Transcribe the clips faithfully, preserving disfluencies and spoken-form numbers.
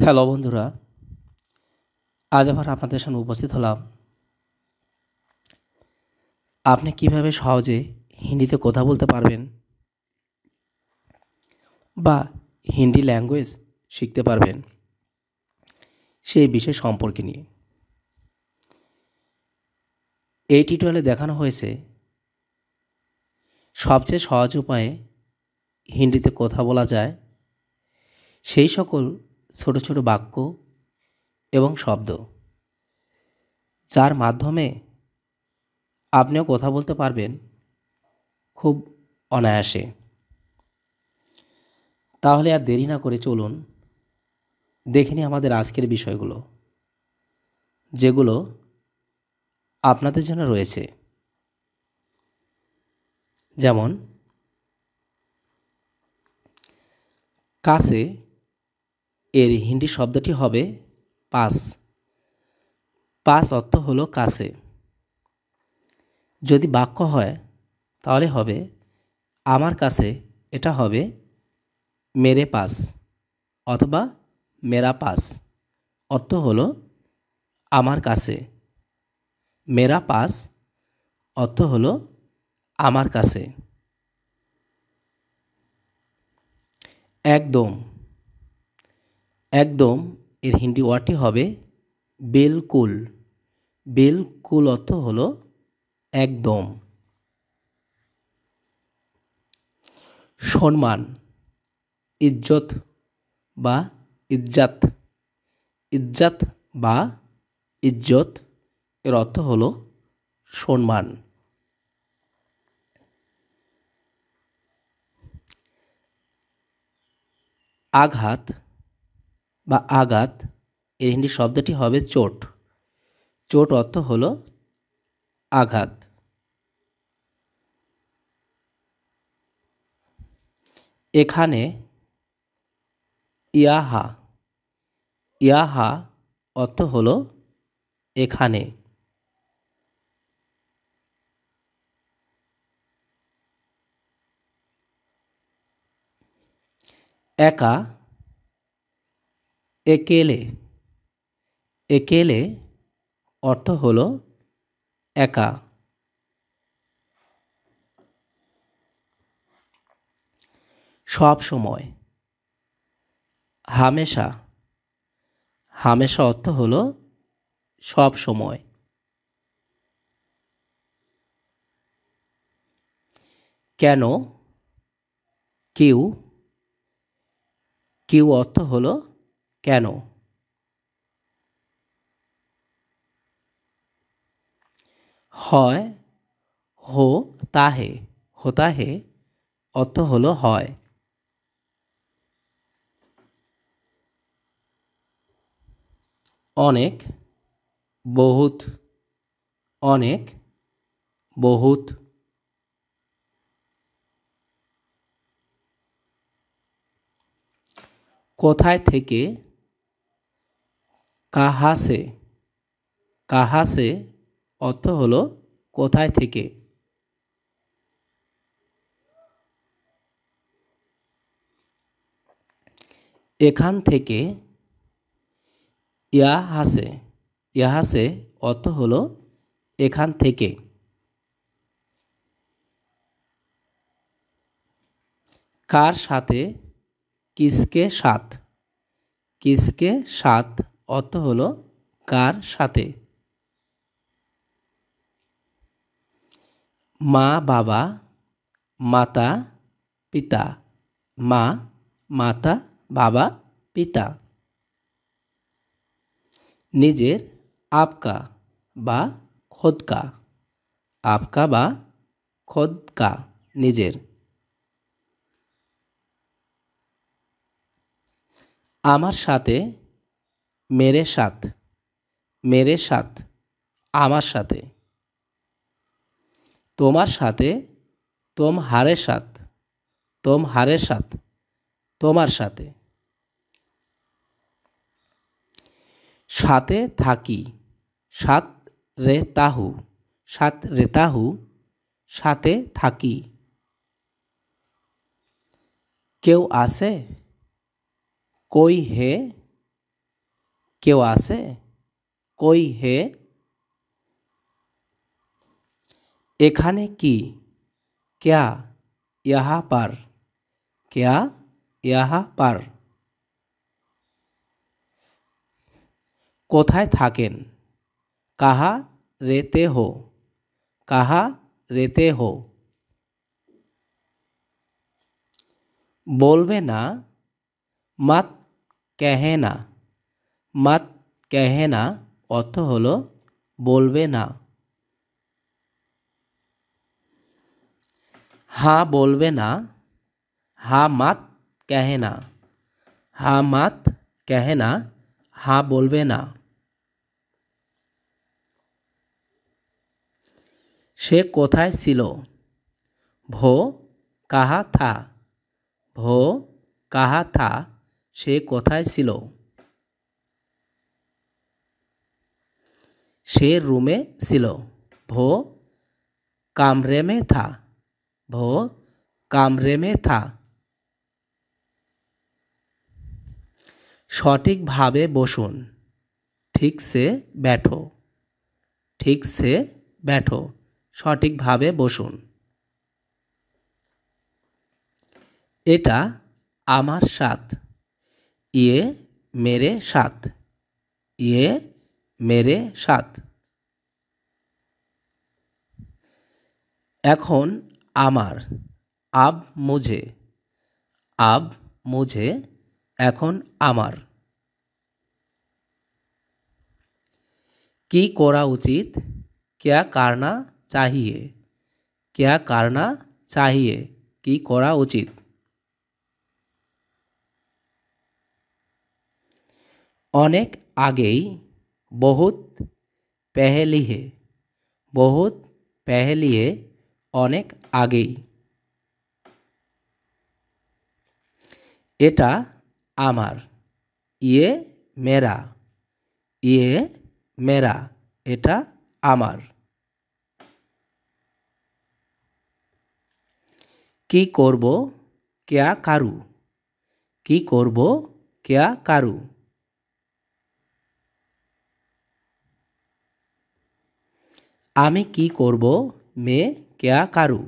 Hello बंधुरा आज आबार आपनादेर सामने उपस्थित हलाम। आपनि किभाबे सहजे हिंदीते कथा बोलते पारबेन बा हिंदी लैंग्वेज शिखते पारबेन सेई विषय सम्पर्के निये एई टिउटोरियाले देखानो हयेछे सबचेये सहज उपाये हिंदीते कथा बोला जाय सेई सकल छोटो छोटो वाक्य एवं शब्द जार माध्यमे आपनिओ कथा बोलते पारबेन खूब अनायासे। ताहले आर देरी ना करे चलुन देखे नि आमादेर आजकेर विषयगुलो जेगुलो आपनादेर जोन्नो रयेछे। जेमन कासे एर हिंदी शब्दटी हबे पास। पास अर्थ हलो कासे। जदि वाक्य हय ताहले हबे आमार कासे एटा हबे मेरे पास अथवा मेरा पास। अर्थ हलो आमार कासे। मेरा पास अर्थ हलो आमार कासे। एकदम एकदम एर हिंदी वार्डटी हबे बिलकुल। बिलकुल अर्थ हलो एकदम। सम्मान इज्जत बा इज्जत। इज्जत बा इज्जत एर अर्थ हलो सम्मान। आघात बा आघात एर हिंदी शब्दटी हबे चोट। चोट अर्थ हलो आघात। एखाने याहा। याहा अर्थ हलो एखाने। एका एकेले। एकेले अर्थ हलो एका। सब समय हमेशा। हमेशा अर्थ हलो सब समय। क्यों क्यों क्यों अर्थ हलो केन। हय होता है। होता है अर्थ हलो हय। अनेक बहुत। अनेक बहुत। कोथाय थेके कहाँ से। कहाँ से अर्थ हलो कोथाय थेके। एखान थेके यहाँ से। यहाँ से अर्थ हलो एखान थेके। कार साथे किसके साथ। किसके साथ अर्थ हलो कार साथे। मा बाबा माता पिता। मा माता बाबा पिता। निजेर आपका बा खुद का। आपका बा खुद का निजेर। आमार साथे मेरे साथ। मेरे साथ आमार साथे। तोमार साथे तुम्हारे साथ। तुम्हारे साथ तोमार साथे। साथे थाकी। साथ रहता हूँ। साथ रहता हूँ साथे थाकी। क्यों आसे कोई है। কেউ আছে? কই হে? এখানে কি? क्या यहाँ पर? क्या यहाँ पर? কোথায় থাকেন? कहाँ रहते हो? कहाँ रहते हो? बोलवे ना, मत कहना। मत कहना अर्थ हलो बोलवे ना। हाँ बोलवे ना, हाँ मत कहना। हाँ मत कहना, हाँ बोलवे ना। সে কোথায় ছিল? भो कहा था। भो कहा था, সে কোথায় ছিল? সে রুমে ছিল। भो कमरे में था। भो कमरे में था। সঠিক ভাবে বসুন। ठीक से बैठो। ठीक से बैठो, সঠিক ভাবে বসুন। এটা আমার সাথ। ये मेरे साथ। ये मेरे साथ। এখন আমার। अब मुझे। अब मुझे, এখন আমার। কি করা উচিত? क्या करना चाहिए। क्या करना चाहिए, की करा उचित। अनेक आगे ही, बहुत पहले है। बहुत पहले है, अनेक आगे। एटा आमार। ये मेरा। ये मेरा, एटा आमार। की करबो? क्या करूँ। की करबो? क्या करूँ। आमी की करबो? मैं क्या करूँ।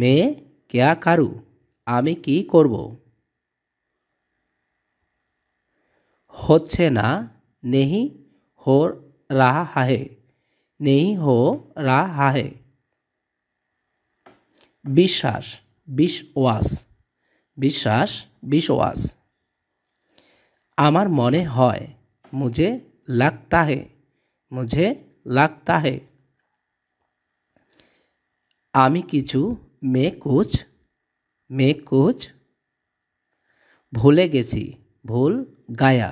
मैं क्या करूँ, आमी की करबो। होच्छे ना, नहीं हो रहा है। नहीं हो रहा है। विश्वास विश्वास, विश्वास विश्वास। आमार मने हय। मुझे लगता है। मुझे लगता है। आमी किछु? मैं कुछ। मैं कुछ। भूले गेছি। भूल गया।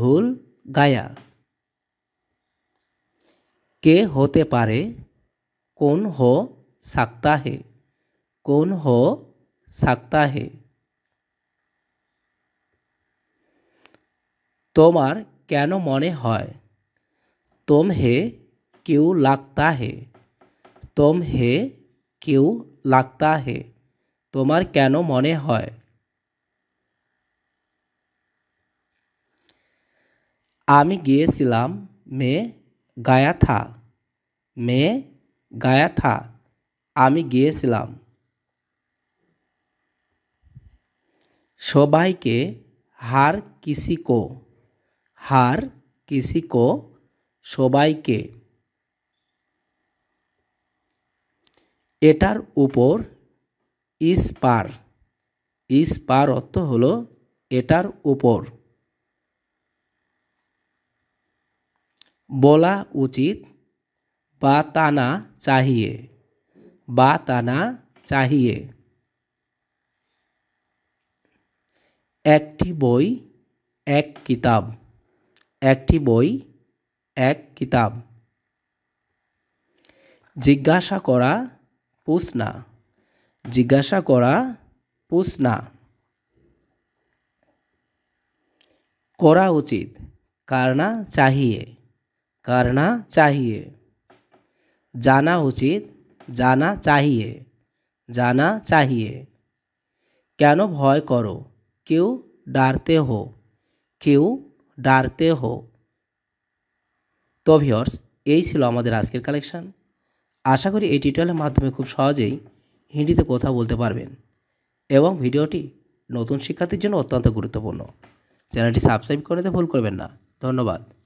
भूल गया। के होते पारे? कौन हो सकता है। कौन हो सकता है। তোমার কেন মনে হয়। तुम्हें क्यों लगता है। तुम्हें क्यों लगता है, তোমার কেন মনে হয়। আমি গিয়েছিলাম। मैं गया था। मैं गया था, आमी গিয়েছিলাম। सबाई के हर किसी को। हर किसी को, सबाई के। एटार ऊपर इस पार। इस पार अर्थ हलो एटार ऊपर। बोला उचित। बताना चाहिए। बताना चाहिए। একটি বই এক কিতাব। একটি বই এক কিতাব। জিজ্ঞাসা করা প্রশ্ন। জিজ্ঞাসা করা প্রশ্ন। করা উচিত। करना चाहिए। करना चाहिए। जाना उचित। जाना चाहिए। जाना चाहिए। কেন ভয় করো। क्यों डरते हो। क्यों डारते हो। तो ভিউয়ার্স এই ছিল আমাদের আজকের কালেকশন। আশা করি এই টিউটোরিয়ালের মাধ্যমে খুব সহজেই হিন্দিতে কথা বলতে পারবেন এবং ভিডিওটি নতুন শিক্ষার্থীর জন্য অত্যন্ত গুরুত্বপূর্ণ। চ্যানেলটি সাবস্ক্রাইব করতে ভুল করবেন না। ধন্যবাদ।